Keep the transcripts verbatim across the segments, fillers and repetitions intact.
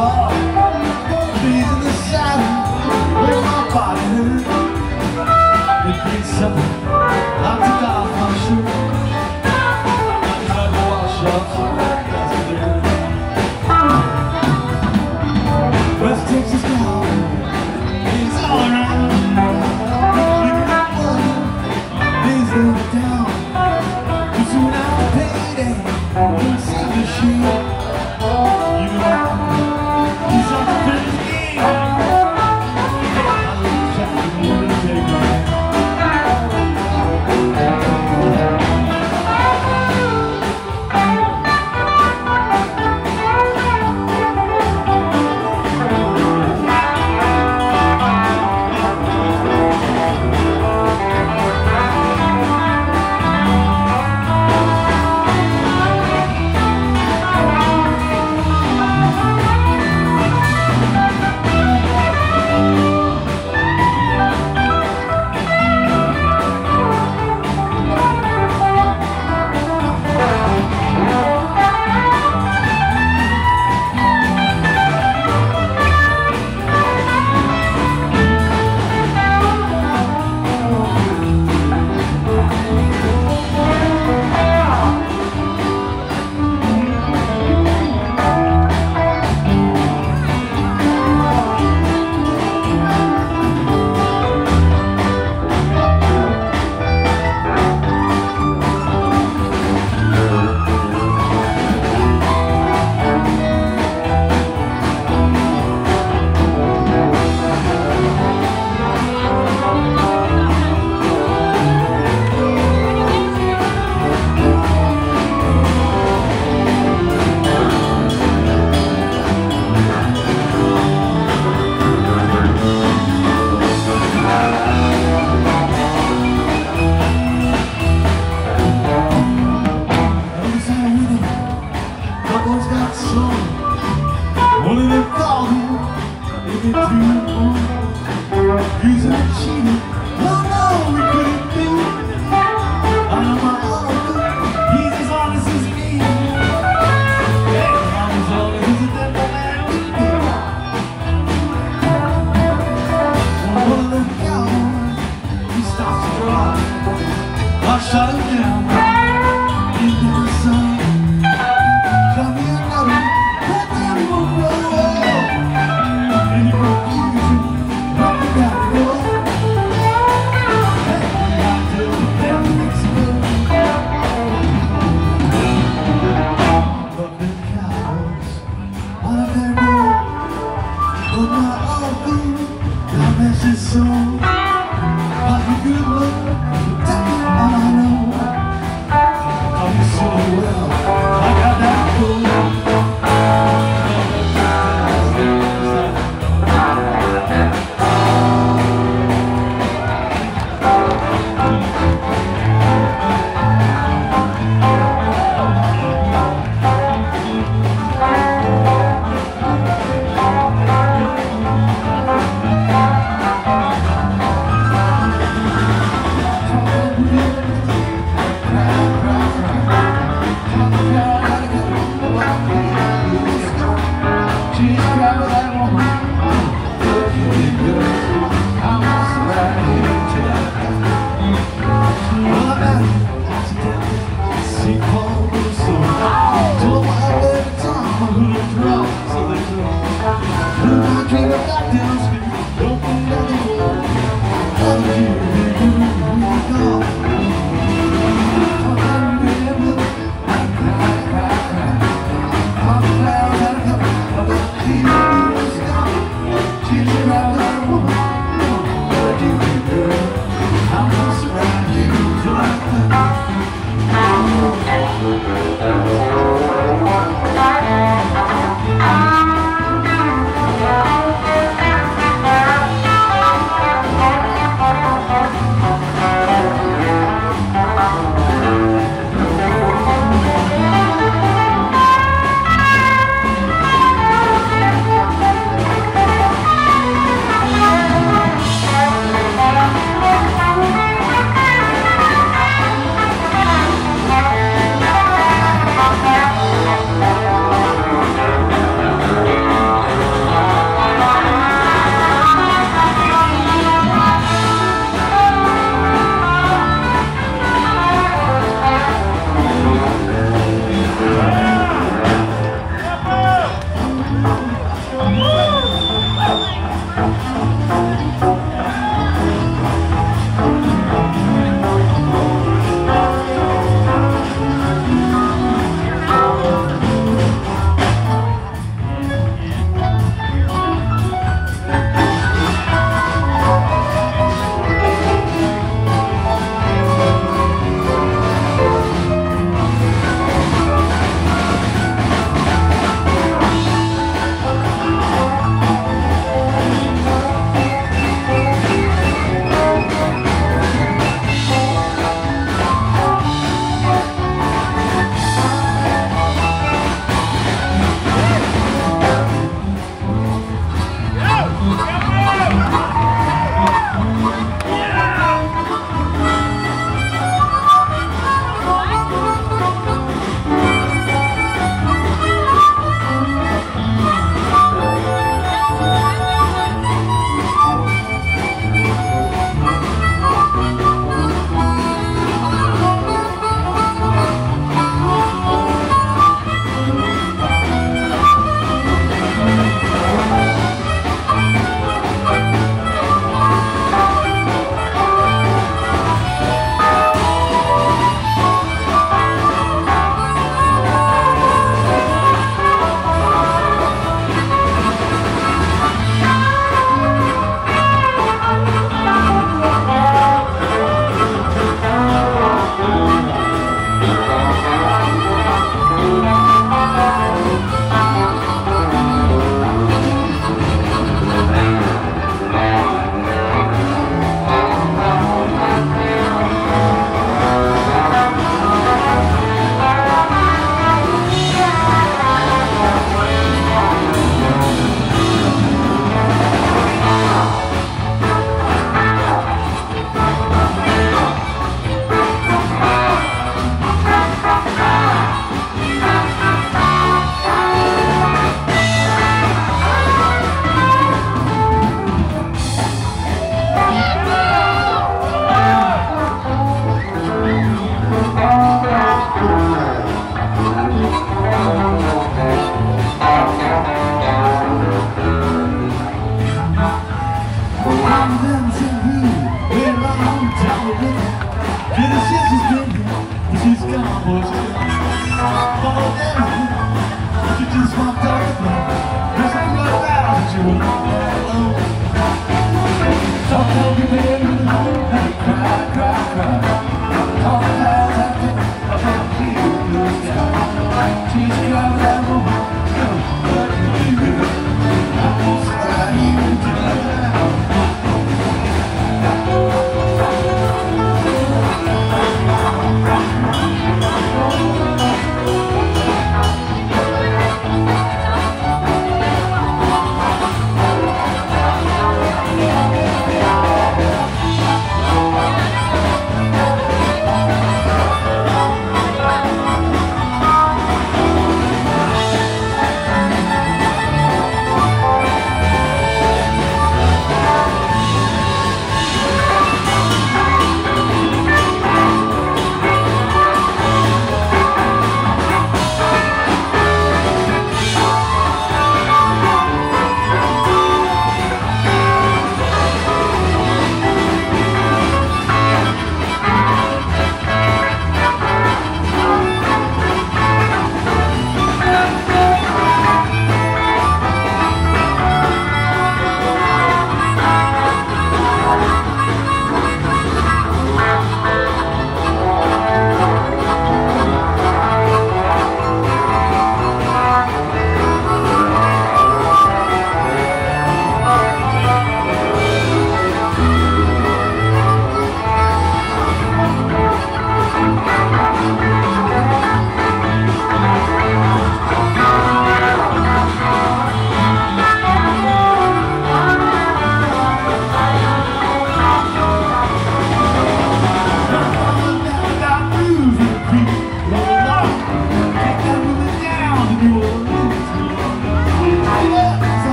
Please in the shadow where my body hurt. It brings something I took off my shirt. I'm trying to wash off some records of dirt. West Texas now, it's all around. You got love, please let it down. Cause when I'm payday, you'll see the shit. You know shut him down in the sun. Got me another goddamn world, and you refuse to let me back go. Let me out till everything's good. But the cowards on their road, but my own food, I miss his soul. But the good love, that's I know I'm so well. I got that fool. Thank you.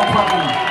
Problem.